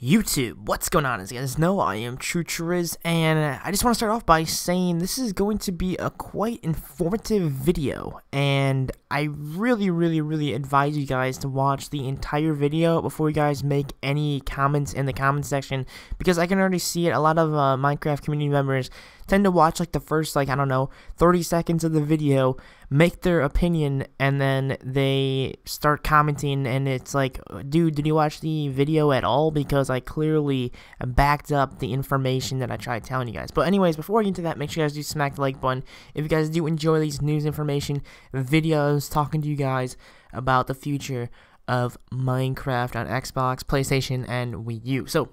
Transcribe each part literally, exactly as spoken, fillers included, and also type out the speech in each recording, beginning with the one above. YouTube, what's going on? As you guys know, I am TrueTriz, and I just want to start off by saying this is going to be a quite informative video, and I really, really, really advise you guys to watch the entire video before you guys make any comments in the comment section, because I can already see it. A lot of uh, Minecraft community members tend to watch like the first, like, I don't know, thirty seconds of the video, make their opinion, and then they start commenting, and it's like, dude, did you watch the video at all? Because I clearly backed up the information that I tried telling you guys. But anyways, before I get into that, make sure you guys do smack the like button if you guys do enjoy these news information videos, talking to you guys about the future of Minecraft on Xbox, PlayStation, and Wii U. So,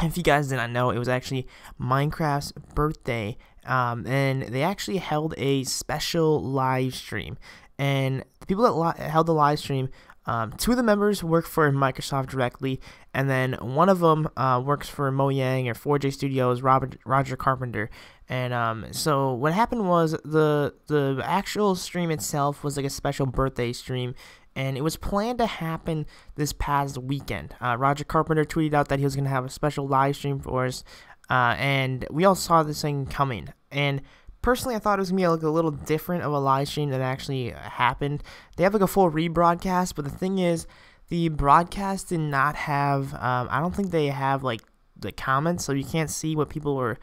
if you guys did not know, it was actually Minecraft's birthday, um, and they actually held a special live stream. And the people that li held the live stream, um, two of the members work for Microsoft directly, and then one of them uh, works for Mojang or four J Studios, Robert, Roger Carpenter. And um, so what happened was the the actual stream itself was like a special birthday stream. And it was planned to happen this past weekend. Uh, Roger Carpenter tweeted out that he was going to have a special live stream for us. Uh, and we all saw this thing coming. And personally, I thought it was going to be like a little different of a live stream than actually happened. They have like a full rebroadcast. But the thing is, the broadcast did not have, um, I don't think they have like the comments. So you can't see what people were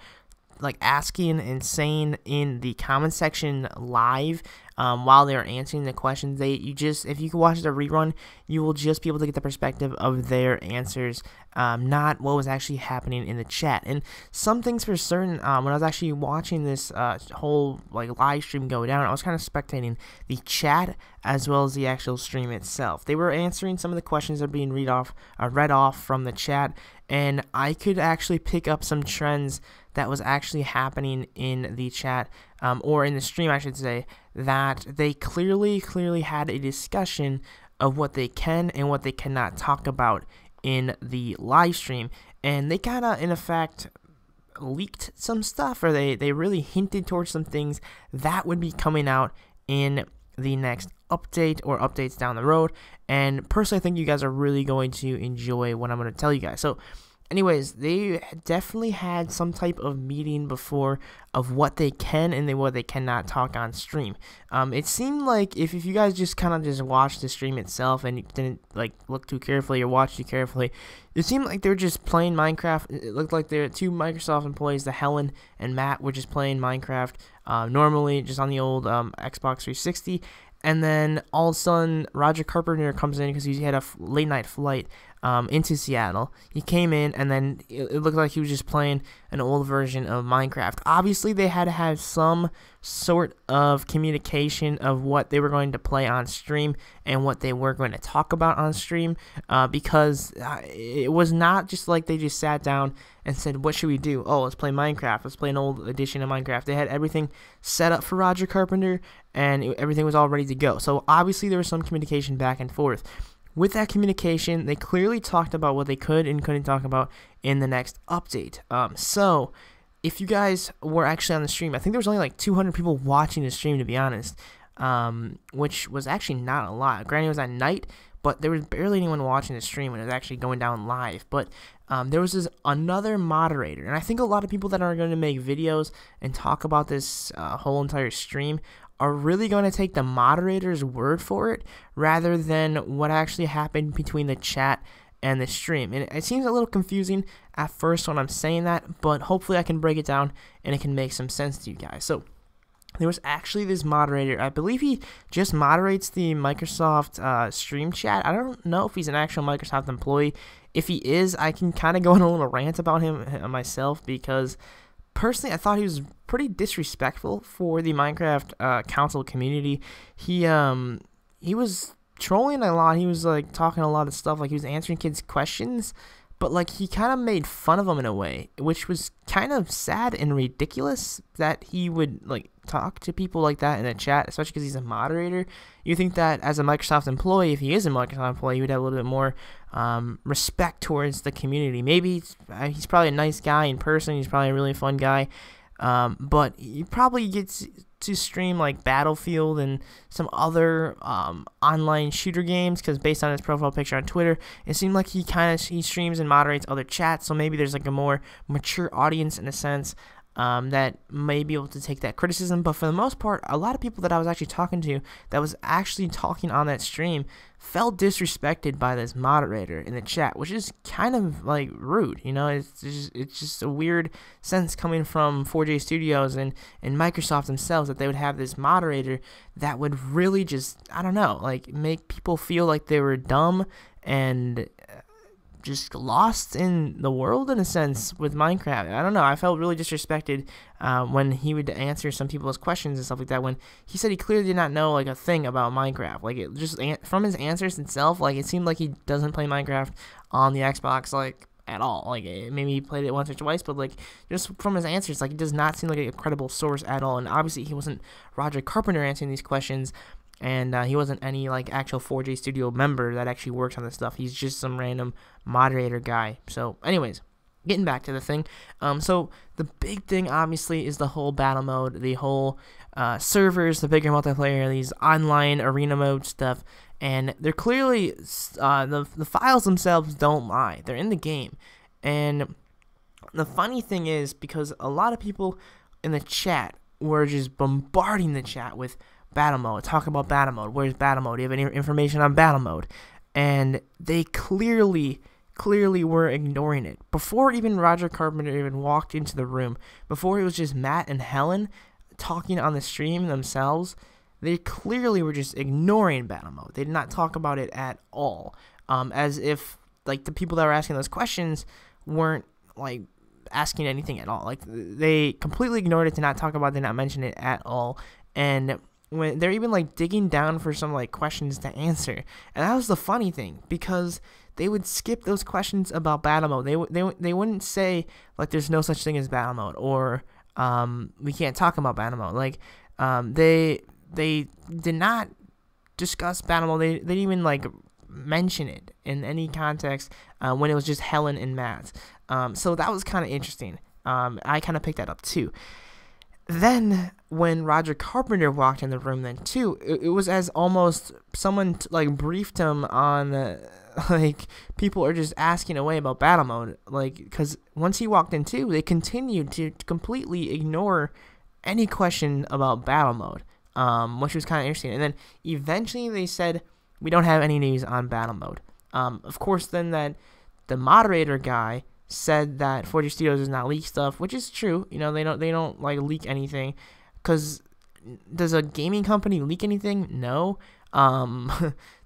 like asking and saying in the comment section live um, while they're answering the questions. They you just if you can watch the rerun, you will just be able to get the perspective of their answers, um, not what was actually happening in the chat. And some things for certain, um, when I was actually watching this uh, whole like live stream go down, I was kind of spectating the chat as well as the actual stream itself. They were answering some of the questions that are being read off, uh, read off from the chat, and I could actually pick up some trends that was actually happening in the chat, um, or in the stream, I should say, that they clearly, clearly had a discussion of what they can and what they cannot talk about in the live stream. And they kind of, in effect, leaked some stuff, or they, they really hinted towards some things that would be coming out in the next update or updates down the road. And personally, I think you guys are really going to enjoy what I'm going to tell you guys. So, anyways, they definitely had some type of meeting before of what they can and what they cannot talk on stream. Um, it seemed like if, if you guys just kind of just watched the stream itself and you didn't like look too carefully or watch too carefully, it seemed like they were just playing Minecraft. It looked like their two Microsoft employees, the Helen and Matt, were just playing Minecraft uh, normally, just on the old um, Xbox three sixty. And then all of a sudden, Roger Carpenter comes in because he had a late night flight um, into Seattle. He came in, and then it, it looked like he was just playing an old version of Minecraft. Obviously, they had to have some sort of communication of what they were going to play on stream and what they were going to talk about on stream, uh, because it was not just like they just sat down and said, what should we do? Oh, let's play Minecraft. Let's play an old edition of Minecraft. They had everything set up for Roger Carpenter, and it, everything was all ready to go. So obviously there was some communication back and forth. With that communication, they clearly talked about what they could and couldn't talk about in the next update. Um, so if you guys were actually on the stream, I think there was only like two hundred people watching the stream, to be honest, um, which was actually not a lot. Granted, it was at night, but there was barely anyone watching the stream when it was actually going down live. But um, there was this another moderator, and I think a lot of people that are going to make videos and talk about this uh, whole entire stream are really going to take the moderator's word for it rather than what actually happened between the chat and the stream. And it seems a little confusing at first when I'm saying that, but hopefully I can break it down and it can make some sense to you guys. So there was actually this moderator. I believe he just moderates the Microsoft uh, stream chat. I don't know if he's an actual Microsoft employee. If he is, I can kind of go on a little rant about him myself, because personally I thought he was pretty disrespectful for the Minecraft uh, council community. He um he was trolling a lot. He was like talking a lot of stuff. Like he was answering kids' questions, but like he kind of made fun of them in a way, which was kind of sad and ridiculous that he would like talk to people like that in a chat, especially because he's a moderator. You think that as a Microsoft employee, if he is a Microsoft employee, he would have a little bit more um, respect towards the community. Maybe he's, he's probably a nice guy in person. He's probably a really fun guy, um, but he probably gets to stream like Battlefield and some other um, online shooter games, because based on his profile picture on Twitter, it seemed like he kind of he streams and moderates other chats, so maybe there's like a more mature audience in a sense um, that may be able to take that criticism. But for the most part, a lot of people that I was actually talking to that was actually talking on that stream felt disrespected by this moderator in the chat, which is kind of like rude, you know. It's just, it's just a weird sense coming from four J Studios and and Microsoft themselves that they would have this moderator that would really just, I don't know, like make people feel like they were dumb and just lost in the world in a sense with Minecraft. I don't know. I felt really disrespected uh, when he would answer some people's questions and stuff like that. When he said he clearly did not know like a thing about Minecraft, like it just from his answers itself, like it seemed like he doesn't play Minecraft on the Xbox like at all. Like it, maybe he played it once or twice, but like just from his answers, like it does not seem like a credible source at all. And obviously he wasn't Roger Carpenter answering these questions. And uh, he wasn't any like actual four J Studio member that actually works on this stuff. He's just some random moderator guy. So anyways, getting back to the thing. Um, so the big thing obviously is the whole battle mode, the whole uh, servers, the bigger multiplayer, these online arena mode stuff. And they're clearly, uh, the, the files themselves don't lie. They're in the game. And the funny thing is, because a lot of people in the chat were just bombarding the chat with battle mode, talk about battle mode, where's battle mode, do you have any information on battle mode? And they clearly, clearly were ignoring it. Before even Roger Carpenter even walked into the room, before it was just Matt and Helen talking on the stream themselves, they clearly were just ignoring battle mode. They did not talk about it at all, um, as if, like, the people that were asking those questions weren't, like, asking anything at all. Like, they completely ignored it, did not talk about it, did not mention it at all, and when they're even like digging down for some like questions to answer. And that was the funny thing, because they would skip those questions about battle mode. They, they, they wouldn't say like there's no such thing as battle mode, or um, we can't talk about battle mode. Like um, they they did not discuss battle mode. They, they didn't even like mention it in any context uh, when it was just Helen and Matt. Um, so that was kind of interesting. Um, I kind of picked that up too. Then when Roger Carpenter walked in the room then too, it, it was as almost someone t like briefed him on uh, like people are just asking away about battle mode, like because once he walked in too, they continued to completely ignore any question about battle mode, um, which was kind of interesting. And then eventually they said we don't have any news on battle mode. Um, of course, then that the moderator guy said that four J Studios does not leak stuff, which is true. You know, they don't they don't like leak anything, because does a gaming company leak anything? No. Um,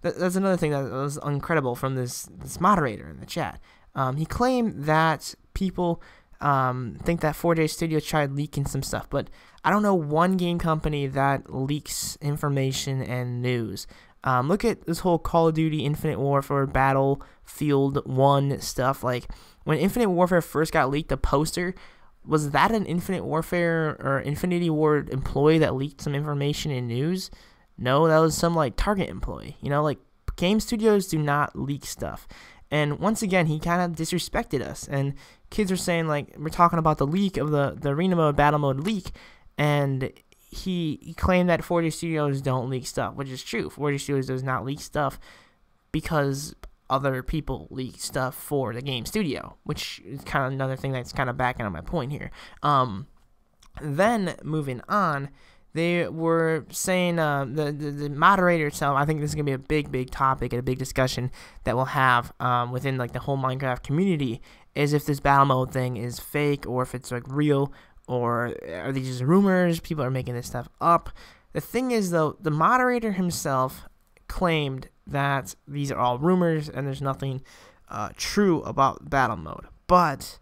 that, that's another thing that was incredible from this this moderator in the chat. Um, he claimed that people um, think that four J Studios tried leaking some stuff, but I don't know one game company that leaks information and news. Um, look at this whole Call of Duty Infinite Warfare Battlefield one stuff. Like, when Infinite Warfare first got leaked, the poster, was that an Infinite Warfare or Infinity Ward employee that leaked some information and news? No, that was some, like, Target employee. You know, like, game studios do not leak stuff. And once again, he kind of disrespected us. And kids are saying, like, we're talking about the leak of the, the arena mode, battle mode leak, and he claimed that four J Studios don't leak stuff, which is true. four J Studios does not leak stuff because other people leak stuff for the game studio, which is kind of another thing that's kind of backing on my point here. Um, then, moving on, they were saying, uh, the, the, the moderator itself, I think this is going to be a big, big topic and a big discussion that we'll have um, within like the whole Minecraft community, is if this battle mode thing is fake or if it's like real, or are these just rumors? People are making this stuff up. The thing is, though, the moderator himself claimed that these are all rumors and there's nothing uh, true about battle mode. But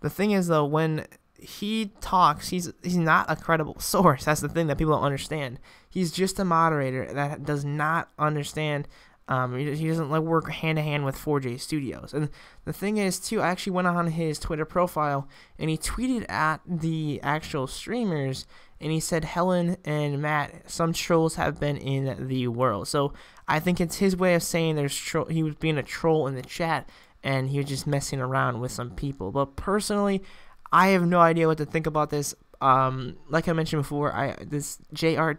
the thing is, though, when he talks, he's he's not a credible source. That's the thing that people don't understand. He's just a moderator that does not understand. Um, he, he doesn't like work hand to hand with four J Studios. And the thing is, too, I actually went on his Twitter profile and he tweeted at the actual streamers and he said, "Helen and Matt, some trolls have been in the world." So I think it's his way of saying there's tro he was being a troll in the chat and he was just messing around with some people. But personally, I have no idea what to think about this. Um, like I mentioned before, I this JRTex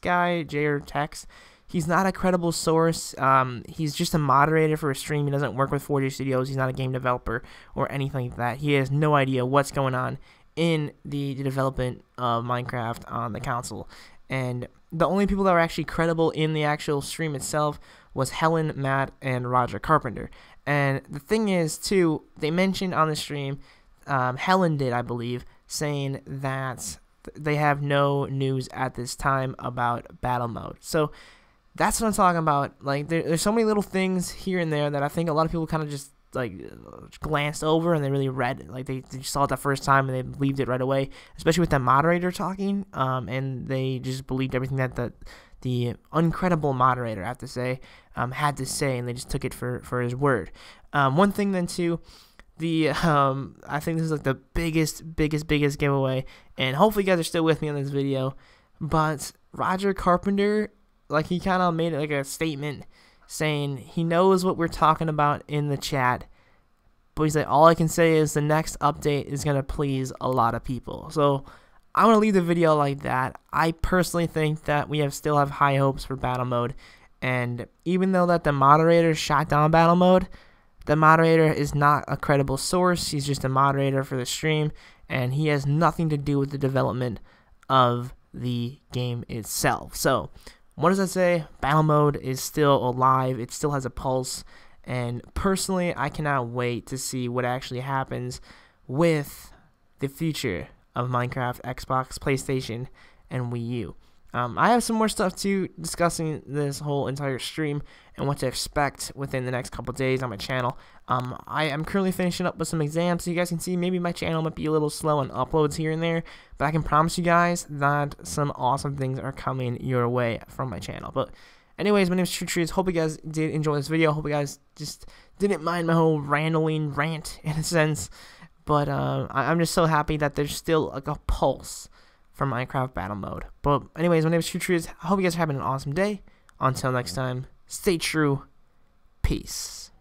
guy, JRTex, he's not a credible source. Um, he's just a moderator for a stream. He doesn't work with four J Studios. He's not a game developer or anything like that. He has no idea what's going on in the development of Minecraft on the console. And the only people that were actually credible in the actual stream itself was Helen, Matt, and Roger Carpenter. And the thing is, too, they mentioned on the stream, um, Helen did, I believe, saying that they have no news at this time about Battlemode. So that's what I'm talking about. Like, there, there's so many little things here and there that I think a lot of people kind of just, like, glanced over and they really read it. Like, they, they just saw it the first time and they believed it right away, especially with that moderator talking, um, and they just believed everything that the, the uncredible moderator, I have to say, um, had to say, and they just took it for, for his word. Um, one thing, then, too, the, um, I think this is, like, the biggest, biggest, biggest giveaway, and hopefully you guys are still with me on this video, but Roger Carpenter, like, he kind of made like a statement saying he knows what we're talking about in the chat, but he's like, all I can say is the next update is going to please a lot of people. So I want to leave the video like that. I personally think that we have still have high hopes for Battlemode, and even though that the moderator shot down Battlemode, the moderator is not a credible source. He's just a moderator for the stream, and he has nothing to do with the development of the game itself. So what does that say? Battlemode is still alive. It still has a pulse. And personally, I cannot wait to see what actually happens with the future of Minecraft, Xbox, PlayStation, and Wii U. Um, I have some more stuff, too, discussing this whole entire stream and what to expect within the next couple days on my channel. Um, I am currently finishing up with some exams, so you guys can see maybe my channel might be a little slow on uploads here and there, but I can promise you guys that some awesome things are coming your way from my channel. But anyways, my name is TrueTriz. Hope you guys did enjoy this video. Hope you guys just didn't mind my whole rambling rant, in a sense. But uh, I'm just so happy that there's still like a pulse for Minecraft Battlemode. But anyways, my name is TrueTriz. I hope you guys are having an awesome day. Until next time, stay true. Peace.